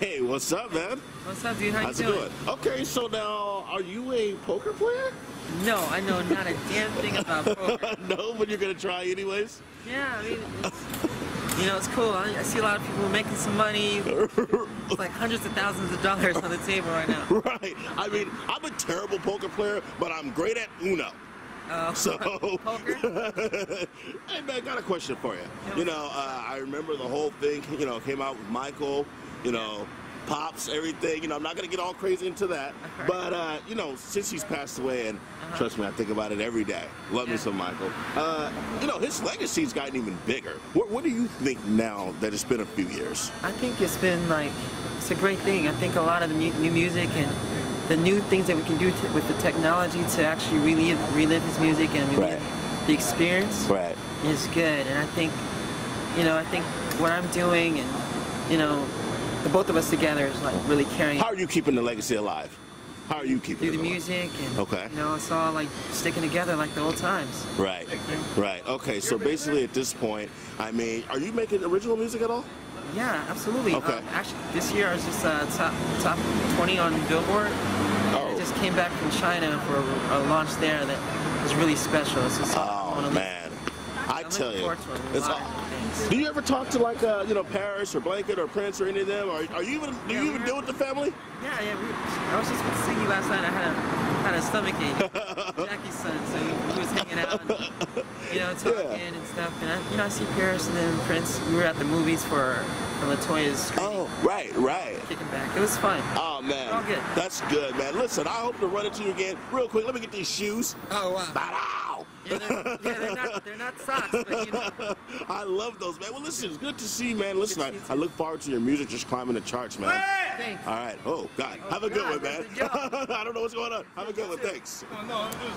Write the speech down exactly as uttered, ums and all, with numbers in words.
Hey, what's up, man? What's up, dude? How How's you doing? It going? Okay, so now, are you a poker player? No, I know not a damn thing about poker. No, but you're going to try anyways? Yeah, I mean, it's, you know, it's cool. I, I see a lot of people making some money. It's like hundreds of thousands of dollars on the table right now. Right. I mean, I'm a terrible poker player, but I'm great at Uno. Uh, so, poker? Hey, man, I got a question for you. Yep. You know, uh, I remember the whole thing, you know, came out with Michael, you know, Pops, everything. You know, I'm not going to get all crazy into that. Uh-huh. But, uh, you know, since he's passed away, and uh-huh. trust me, I think about it every day. Love yeah. me some Michael. Uh, you know, his legacy's gotten even bigger. What, what do you think now that it's been a few years? I think it's been, like, it's a great thing. I think a lot of the mu new music and the new things that we can do to, with the technology to actually relive, relive his music and relive right. the experience right. is good. And I think, you know, I think what I'm doing and, you know, the both of us together is like really carrying. How are you keeping the legacy alive? How are you keeping through it the alive? Music and, okay. you know, it's all like sticking together like the old times. Right, right. Okay, so basically at this point, I mean, are you making original music at all? Yeah, absolutely. Okay. Um, actually, this year I was just uh, top top twenty on Billboard. Oh. I just came back from China for a, a launch there that was really special. It's just, oh I man, I tell you, it's all. Do you ever talk to like uh, you know Paris or Blanket or Prince or any of them? Or are you even do yeah, you even deal with the family? Yeah, yeah. We were, I was just with Ziggy last night. I had a had a stomach ache. Jackie's son, so we was hanging out, and, you know, talking yeah. and stuff. And I, you know, I see Paris and then Prince. We were at the movies for, for Latoya's. Oh, right, right. Kicking back. It was fun. Oh man, all good. That's good, man. Listen, I hope to run into you again real quick. Let me get these shoes. Oh wow. Bye-bye. Yeah, they're, yeah they're, not, they're not socks, but you know. I love those, man. Well, listen, it's good to see, man. Listen, I, I look forward to your music just climbing the charts, man. Thanks. All right. Oh, God. Oh, have a God, good one, man. I don't know what's going on. Have a good one. Thanks. Oh, no,